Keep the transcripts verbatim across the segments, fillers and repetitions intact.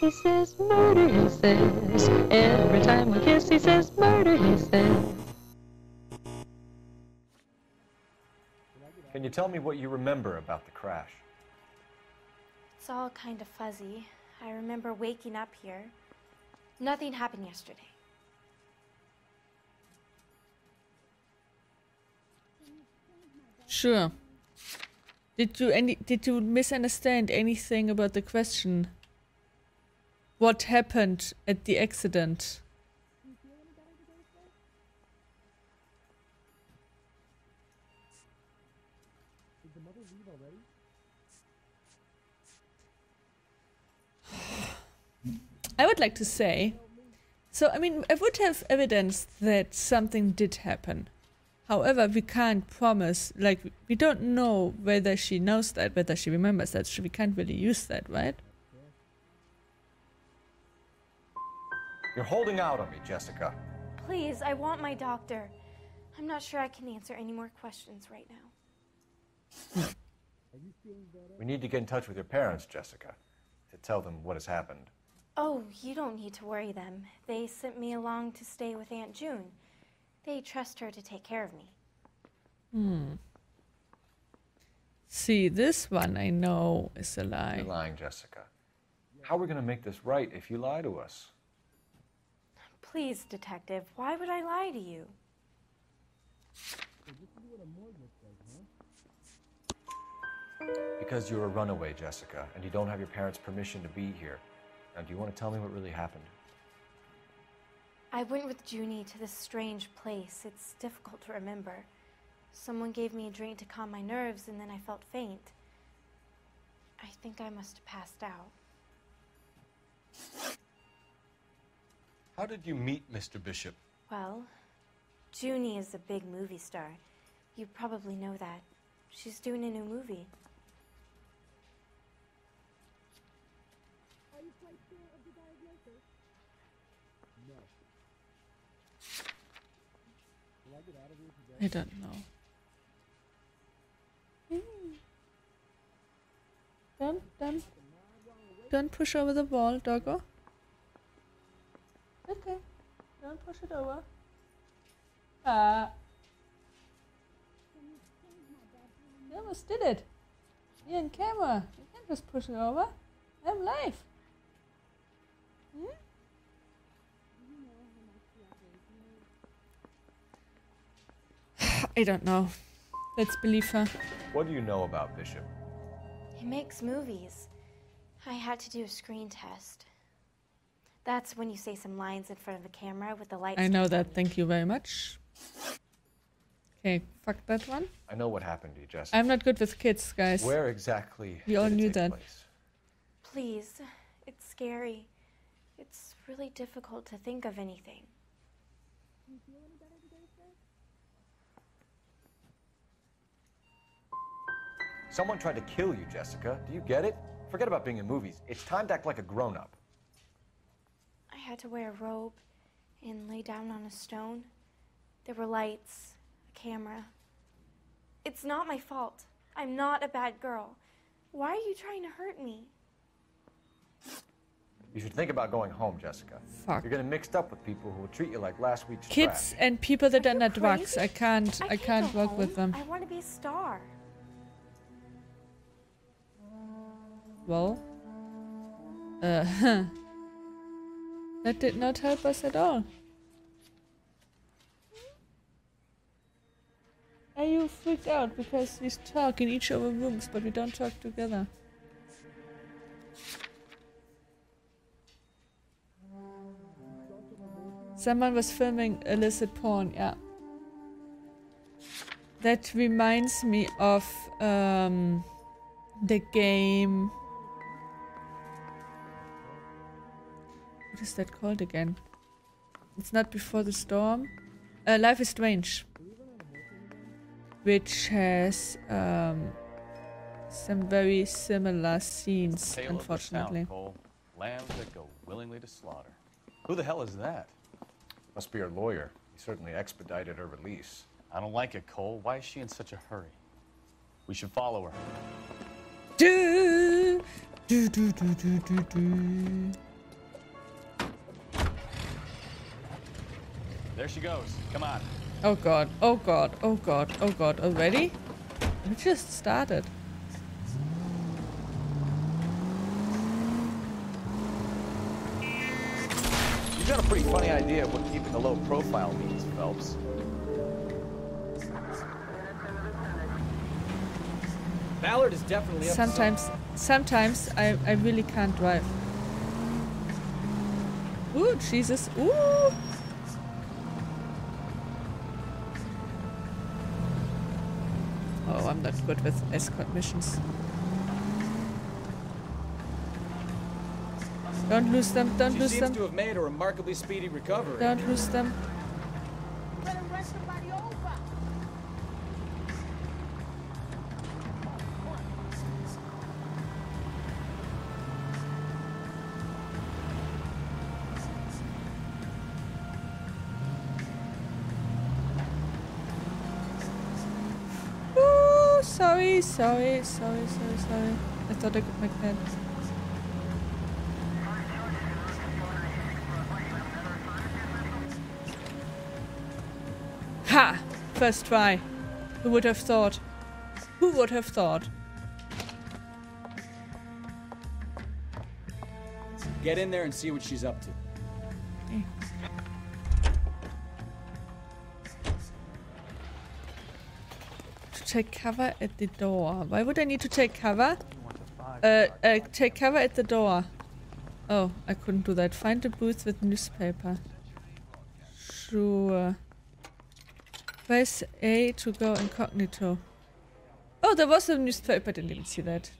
he says murder, he says. Every time we kiss, he says murder, he says. Can you tell me what you remember about the crash? It's all kind of fuzzy. I remember waking up here. Nothing happened yesterday. Sure. Did you any did you misunderstand anything about the question? What happened at the accident? Did the mother leave already? I would like to say, so I mean, I would have evidence that something did happen. However, we can't promise, like, we don't know whether she knows that, whether she remembers that, so we can't really use that, right? You're holding out on me, Jessica. Please, I want my doctor. I'm not sure I can answer any more questions right now. We need to get in touch with your parents, Jessica, to tell them what has happened. Oh, you don't need to worry them. They sent me along to stay with Aunt June. They trust her to take care of me. Hmm. See, this one I know is a lie. You're lying, Jessica. How are we going to make this right if you lie to us? Please, Detective, why would I lie to you? Because you're a runaway, Jessica, and you don't have your parents' permission to be here. Now, do you want to tell me what really happened? I went with Junie to this strange place. It's difficult to remember. Someone gave me a drink to calm my nerves, and then I felt faint. I think I must have passed out. How did you meet Mister Bishop? Well, Junie is a big movie star. You probably know that. She's doing a new movie. Are you quite sure of the diagnosis? No. I don't know. Mm. Don't, don't, don't push over the wall, doggo. Okay, don't push it over. Uh, you almost did it. You're in camera. You can't just push it over. I'm live. Hmm? I don't know. Let's believe her. What do you know about Bishop? He makes movies. I had to do a screen test. That's when you say some lines in front of the camera with the lights. I know that. Thank you very much. Okay, fuck that one. I know what happened to you, Jessica. I'm not good with kids, guys. Where exactly? We all knew that. Place? Please, it's scary. It's really difficult to think of anything. Someone tried to kill you, Jessica. Do you get it? Forget about being in movies. It's time to act like a grown-up. I had to wear a robe and lay down on a stone. There were lights, a camera. It's not my fault. I'm not a bad girl. Why are you trying to hurt me? You should think about going home, Jessica. Fuck. You're getting mixed up with people who will treat you like last week's kids trash. And people that are, are not drugs. I can't. I, I can't work home. With them. I want to be a star. Well, uh, huh. That did not help us at all. Are you freaked out because we talk in each of our rooms, but we don't talk together? Someone was filming illicit porn, yeah. That reminds me of um, the game... What is that called again? It's not Before the Storm. Uh, Life is Strange, which has um, some very similar scenes. Unfortunately, Cole. Lambs that go willingly to slaughter. Who the hell is that? Must be her lawyer. He certainly expedited her release. I don't like it, Cole. Why is she in such a hurry? We should follow her. Do do do do do do. There she goes. Come on. Oh god. Oh god. Oh god. Oh god. Already? It just started. You got a pretty funny idea of what keeping a low profile means, Phelps. Ballard is definitely up sometimes. To sometimes I I really can't drive. Ooh, Jesus. Ooh. Oh, I'm not good with escort missions. Don't lose them. Don't she lose seems them. To have made a remarkably speedy recovery. Don't lose them. Better run somebody over. Sorry, sorry, sorry, sorry, sorry. I thought I could make that. Ha! First try. Who would have thought? Who would have thought? Get in there and see what she's up to. Okay. Take cover at the door. Why would I need to take cover? Uh, uh, take cover at the door. Oh, I couldn't do that. Find a booth with newspaper. Sure. Press A to go incognito. Oh, there was a newspaper. I didn't even see that.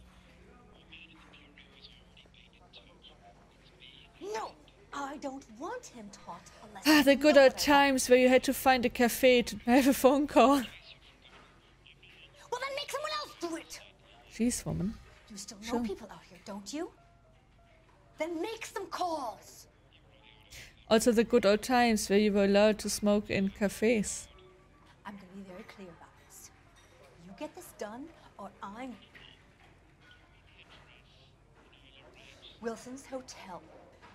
No, I don't want him taught. Ah, the good old times where you had to find a cafe to have a phone call. Well, then make someone else do it! Jeez, woman. You still know sure. people out here, don't you? Then make some calls! Also the good old times where you were allowed to smoke in cafes. I'm gonna be very clear about this. You get this done, or I'm... Wilson's Hotel.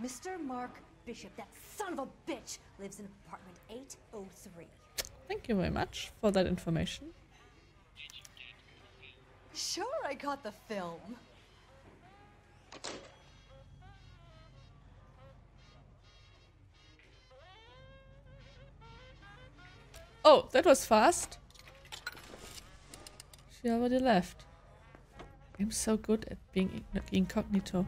Mister Mark Bishop, that son of a bitch, lives in apartment eight oh three. Thank you very much for that information. Sure, I got the film. Oh, that was fast. She already left. I'm so good at being incognito.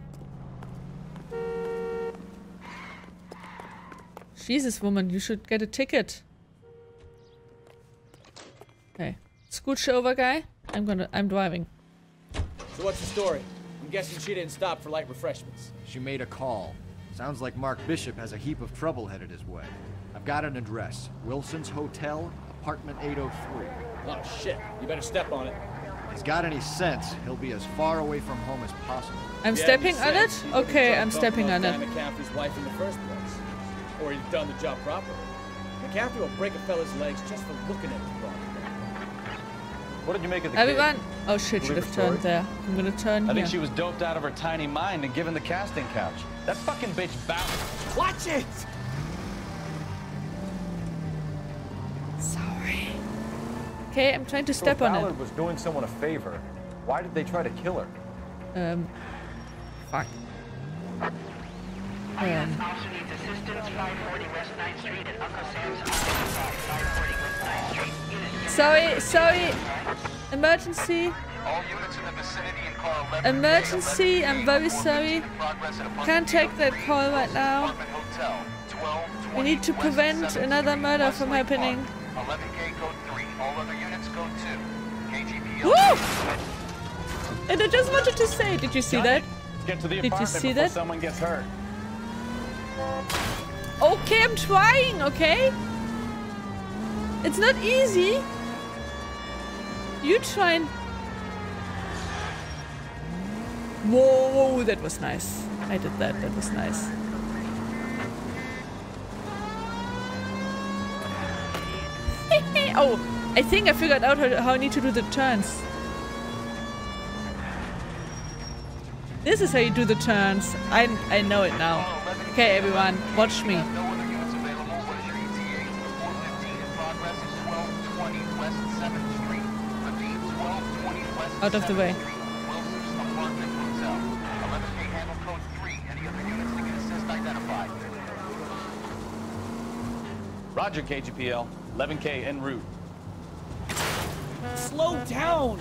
Jesus, woman, you should get a ticket. Hey, scooch over, guy. I'm gonna. I'm driving. So what's the story? I'm guessing she didn't stop for light refreshments. She made a call. Sounds like Mark Bishop has a heap of trouble headed his way. I've got an address: Wilson's Hotel, apartment eight oh three. Oh shit! You better step on it. If he's got any sense, he'll be as far away from home as possible. I'm yeah, stepping on it. Okay, I'm stepping on it. McAfee's wife in the first place, or he's done the job properly. McAfee will break a fella's legs just for looking at his body. What did you make of the Everyone? Kid? Oh shit, should have turned there. I'm gonna turn I here. think she was doped out of her tiny mind and given the casting couch. That fucking bitch bounced. Watch it! Sorry. Okay, I'm trying to so step on it. Ballard was doing someone a favor. Why did they try to kill her? Um. Fuck. Um. Sorry, sorry. Emergency. All units in the vicinity and call eleven. Emergency. I'm very sorry. Can't take that call right now. We need to prevent another murder from happening. Woo! And I just wanted to say, did you see that? Did you see that? Someone gets hurt. Okay, I'm trying, okay? It's not easy. You try and... Whoa, that was nice. I did that, that was nice. Oh, I think I figured out how, how I need to do the turns. This is how you do the turns. I, I know it now. Okay, everyone, watch me. out of the way. Roger, K G P L. eleven K en route. Slow down!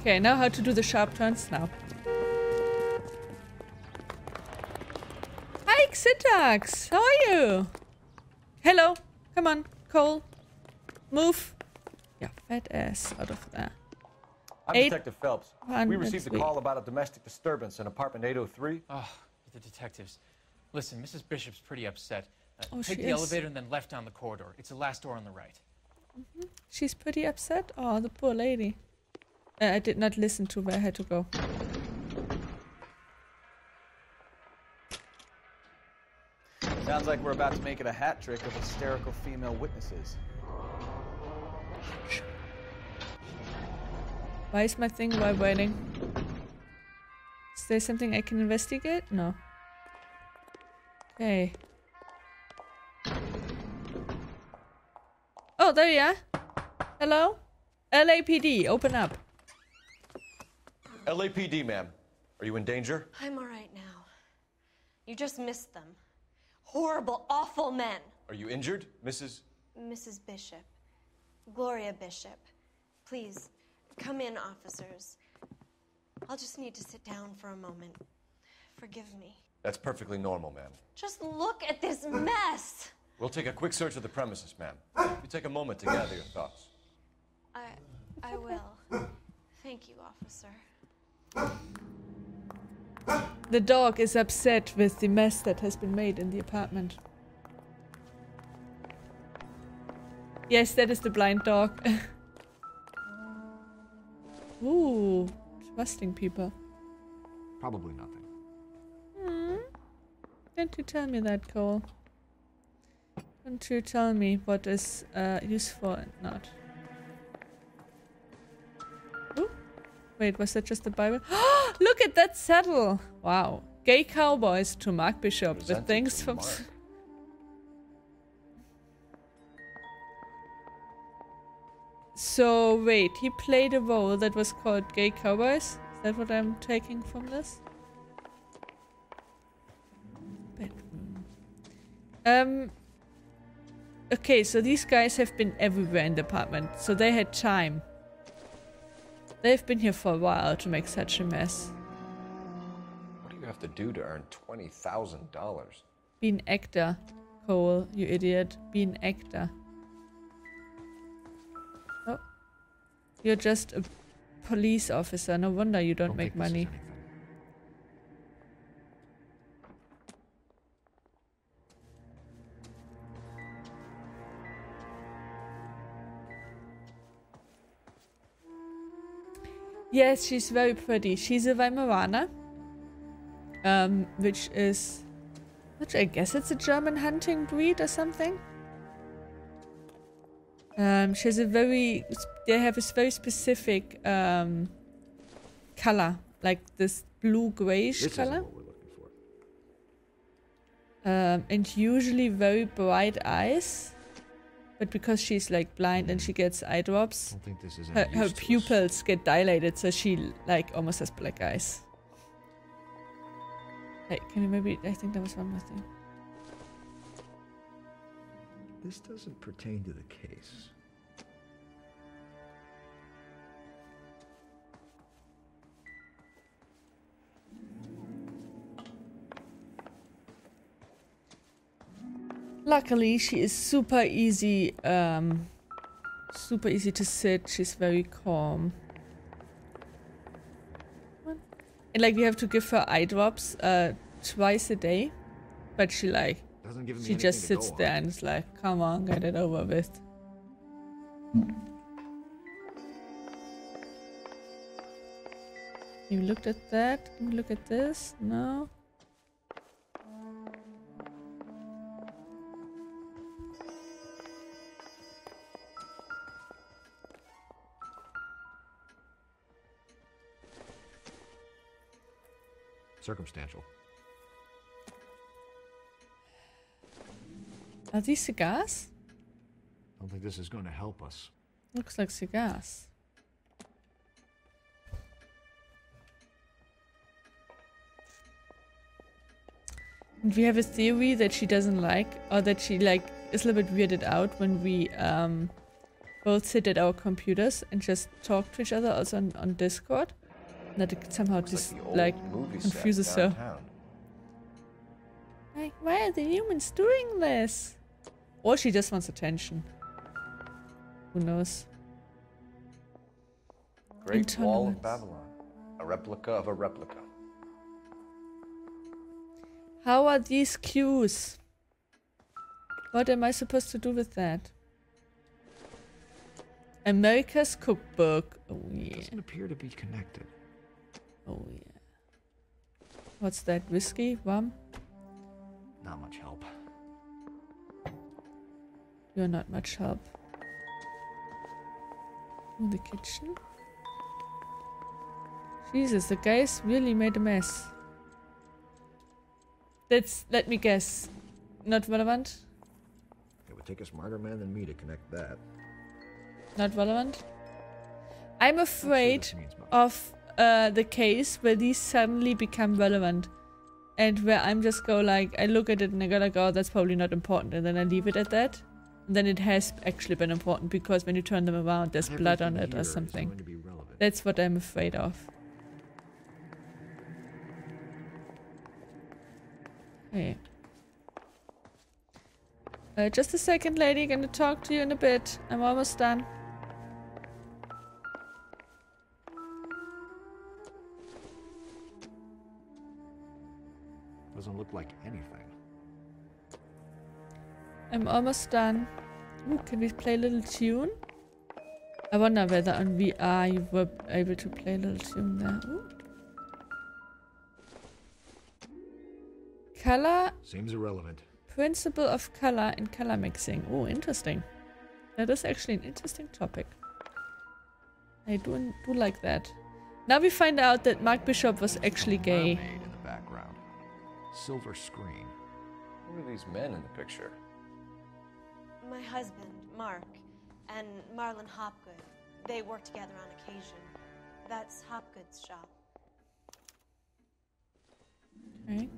Okay, now how to do the sharp turns now. Hi, Xintax! How are you? Hello! Come on, Cole. Move. Yeah, fat ass out of there. I'm Detective Phelps. We received a call about a domestic disturbance in apartment eight oh three. Oh, the detectives. Listen, Missus Bishop's pretty upset. Uh, oh, take the is. elevator and then left down the corridor. It's the last door on the right. Mm-hmm. She's pretty upset? Oh, the poor lady. Uh, I did not listen to where I had to go. Sounds like we're about to make it a hat trick of hysterical female witnesses. Why is my thing vibrating? Is there something I can investigate? No. Okay. Oh, there you are. Hello? L A P D, open up. L A P D, ma'am. Are you in danger? I'm all right now. You just missed them. Horrible, awful men. Are you injured, Missus? Missus Bishop. Gloria Bishop. Please. Come in, officers. I'll just need to sit down for a moment. Forgive me. That's perfectly normal, ma'am. Just look at this mess! We'll take a quick search of the premises, ma'am. You take a moment to gather your thoughts. I... I will. Thank you, officer. The dog is upset with the mess that has been made in the apartment. Yes, that is the blind dog. Ooh, trusting people. Probably nothing. Hmm. Don't you tell me that, Cole. Don't you tell me what is uh, useful and not. Ooh. Wait, was that just the Bible? Look at that saddle! Wow. Gay cowboys to Mark Bishop Presented with things from... So wait, he played a role that was called Gay Cowboys? Is that what I'm taking from this? Bedroom. Um. Okay, so these guys have been everywhere in the apartment, so they had time. They've been here for a while to make such a mess. What do you have to do to earn twenty thousand dollars? Be an actor, Cole, you idiot. Be an actor. You're just a police officer. No wonder you don't, don't make money. Yes, she's very pretty. She's a Weimaraner, um, which is, which I guess it's a German hunting breed or something. Um, she has a very, they have a very specific um, color, like this blue grayish this color. Isn't what we're looking for. Um, and usually very bright eyes, but because she's like blind and she gets eye drops, I don't think this is her, her pupils us. get dilated, so she like almost has black eyes. Hey, can you maybe? I think there was one more thing. This doesn't pertain to the case. Luckily, she is super easy, um, super easy to sit. She's very calm. And like, we have to give her eye drops uh, twice a day, but she like. She just sits there and is like, come on, get it over with. You looked at that? You look at this? No. Circumstantial. Are these cigars? don't think this is going to help us. Looks like cigars. And we have a theory that she doesn't like, or that she like is a little bit weirded out when we um, both sit at our computers and just talk to each other, also on, on Discord. And that it somehow Looks just like, like confuses her. Like, why are the humans doing this? Or she just wants attention. Who knows? Great Wall of Babylon, a replica of a replica. How are these cues? What am I supposed to do with that? America's cookbook. Oh yeah. It doesn't appear to be connected. Oh yeah. What's that? Whiskey? Rum? Not much help. You're not much help. In the kitchen? Jesus, the guys really made a mess. That's, let me guess, not relevant? It would take a smarter man than me to connect that. Not relevant? I'm afraid I'm sure of uh, the case where these suddenly become relevant. And where I'm just go like, I look at it and I go like, oh, that's probably not important. And then I leave it at that. Then it has actually been important, because when you turn them around, there's blood on it or something. That's what I'm afraid of. Hey. Uh, just a second, lady. Gonna talk to you in a bit. I'm almost done. Doesn't look like anything. I'm almost done. Ooh, can we play a little tune? I wonder whether on V R you were able to play a little tune there. Ooh. Color seems irrelevant. Principle of color and color mixing. Oh, interesting. That is actually an interesting topic. I do do like that. Now we find out that Mark Bishop was actually gay. Mermaid in the background. Silver screen. Who are these men in the picture? My husband, Mark, and Marlon Hopgood. They work together on occasion. That's Hopgood's shop. Okay.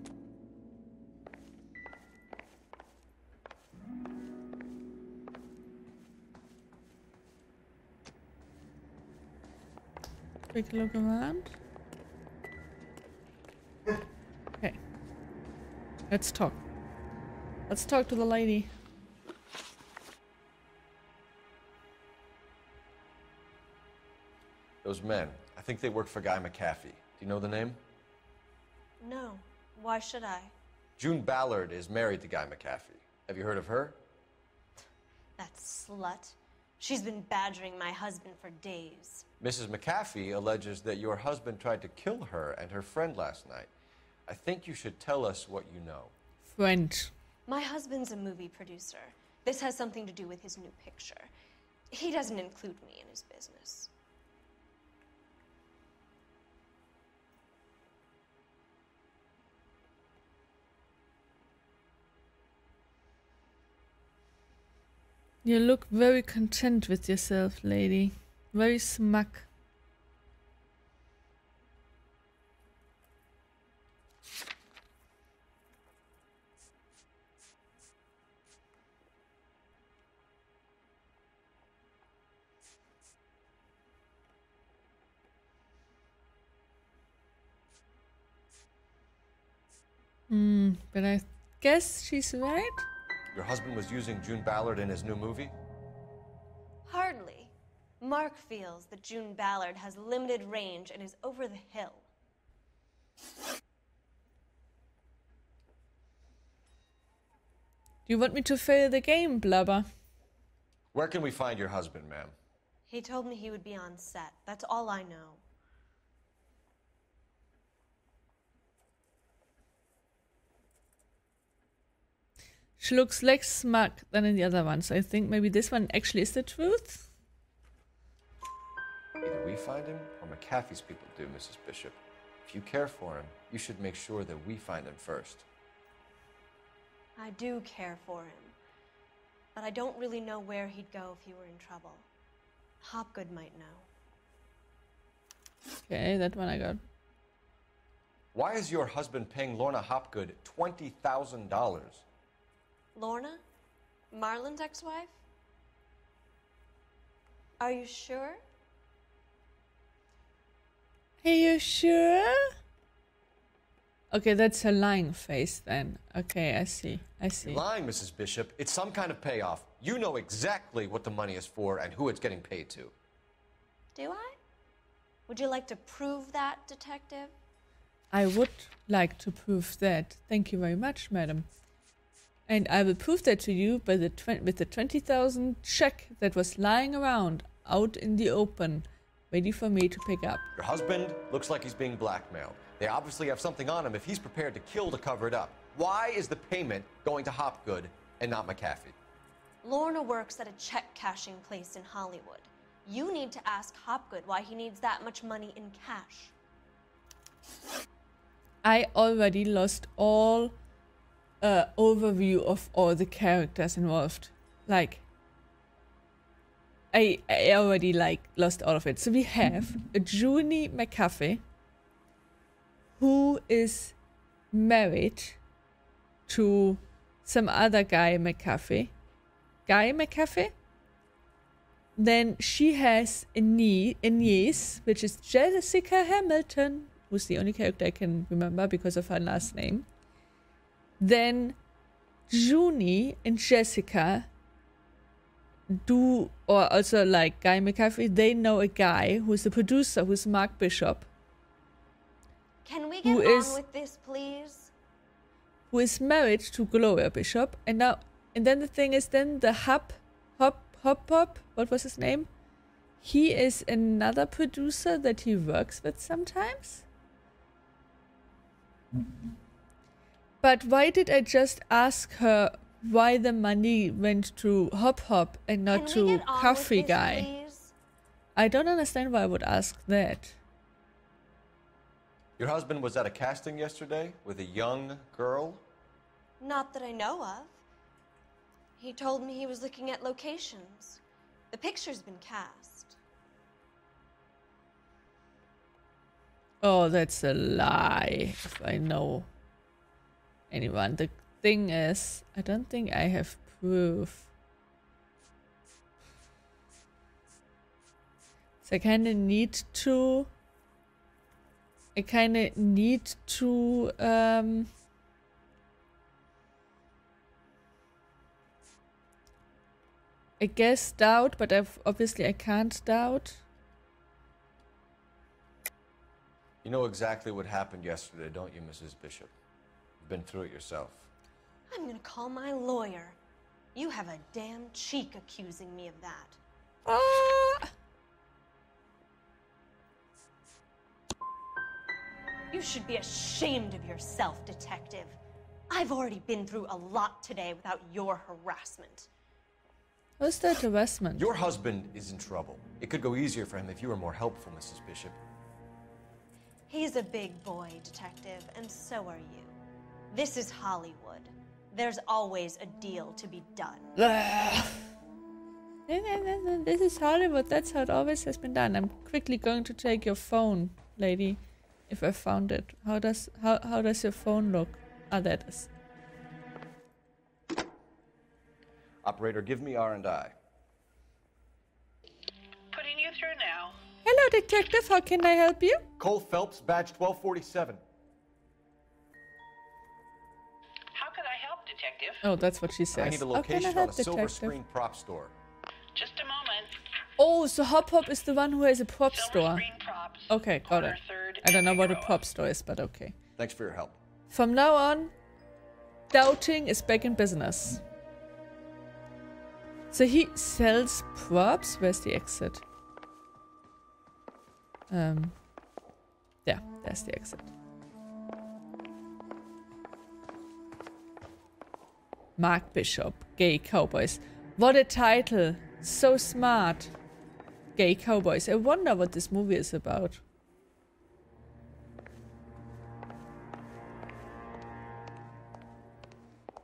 Take a look around. Okay. Let's talk. Let's talk to the lady. Those men, I think they work for Guy McAfee. Do you know the name? No. Why should I? June Ballard is married to Guy McAfee. Have you heard of her? That slut. She's been badgering my husband for days. Missus McAfee alleges that your husband tried to kill her and her friend last night. I think you should tell us what you know. Friend. My husband's a movie producer. This has something to do with his new picture. He doesn't include me in his business. You look very content with yourself, lady. Very smug. Hmm, but I guess she's right. Your husband was using June Ballard in his new movie? Hardly. Mark feels that June Ballard has limited range and is over the hill. Do you want me to fail the game, Blubber? Where can we find your husband, ma'am? He told me he would be on set. That's all I know. She looks less smug than in the other one, so I think maybe this one actually is the truth. Either we find him or McAfee's people do, Missus Bishop. If you care for him, you should make sure that we find him first. I do care for him. but I don't really know where he'd go if he were in trouble. Hopgood might know. Okay, that one I got. Why is your husband paying Lorna Hopgood twenty thousand dollars? Lorna? Marlon's ex-wife? Are you sure? Are you sure? Okay, that's a lying face then. Okay, I see. I see. You're lying, Missus Bishop. It's some kind of payoff. You know exactly what the money is for and who it's getting paid to. Do I? Would you like to prove that, Detective? I would like to prove that. Thank you very much, madam. And I will prove that to you by the with the twenty thousand check that was lying around out in the open, ready for me to pick up. Your husband looks like he's being blackmailed. They obviously have something on him if he's prepared to kill to cover it up. Why is the payment going to Hopgood and not McAfee? Lorna works at a check cashing place in Hollywood. You need to ask Hopgood why he needs that much money in cash. I already lost all uh, overview of all the characters involved. Like, I, I already like lost all of it. So we have a June McAfee who is married to some other Guy McAfee. Guy McAfee? Then she has a nie a niece, which is Jessica Hamilton, who's the only character I can remember because of her last name. Then June and Jessica do, or also like Guy McAfee, they know a guy who's a producer, who's Mark Bishop. Can we get on is, with this, please? Who is married to Gloria Bishop. And now, and then the thing is, then the Hop, Hop, Hop, Hop, what was his name? He is another producer that he works with sometimes. But why did I just ask her why the money went to Hop Hop and not to Coffee Guy? Please? I don't understand why I would ask that. Your husband was at a casting yesterday with a young girl? Not that I know of. He told me he was looking at locations. The picture's been cast. Oh, that's a lie, if I know anyone. The thing is, I don't think I have proof. So I kind of need to... I kind of need to... Um, I guess doubt, but I've, obviously I can't doubt. You know exactly what happened yesterday, don't you, Missus Bishop? You've been through it yourself. I'm gonna call my lawyer. You have a damn cheek accusing me of that. Ah! You should be ashamed of yourself, Detective. I've already been through a lot today without your harassment. What's that harassment? Your husband is in trouble. It could go easier for him if you were more helpful, Missus Bishop. He's a big boy, Detective, and so are you. This is Hollywood. There's always a deal to be done. This is Hollywood. That's how it always has been done. I'm quickly going to take your phone, lady, if I found it. How does how how does your phone look? Ah, that is. Operator, give me R and I. Putting you through now. Hello, Detective. How can I help you? Cole Phelps, badge twelve forty-seven. How could I help, Detective? Oh, that's what she says. I need a location how can I help, on a detective? Silver Screen prop store. Just a moment. Oh, so Hop Hop is the one who has a prop silver store. Screen props, okay, got it. I don't know what a prop store is, but okay. Thanks for your help. From now on, doubting is back in business. So he sells props. Where's the exit? Um, yeah, there's the exit. Mark Bishop, Gay Cowboys. What a title! So smart. Gay Cowboys. I wonder what this movie is about.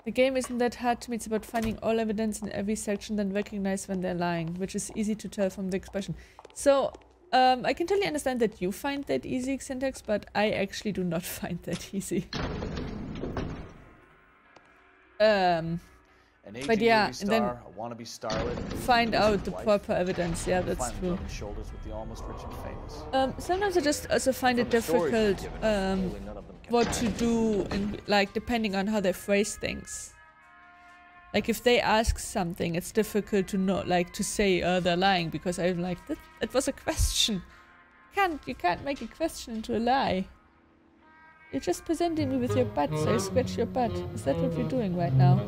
The game isn't that hard to me. It's about finding all evidence in every section, then recognize when they're lying, which is easy to tell from the expression. So, um, I can totally understand that you find that easy, Syntax, but I actually do not find that easy. Um, An but yeah, and then star, a wannabe starlet, find out the wife, proper evidence. Yeah, that's true. With the almost rich and famous. Um, sometimes I just also find from it difficult given, um, what to do, in, like depending on how they phrase things. Like if they ask something, it's difficult to not like to say uh, they're lying, because I'm like, that, that was a question. You can't you can't make a question into a lie. You're just presenting me with your butt, so I scratch your butt. Is that what you're doing right now?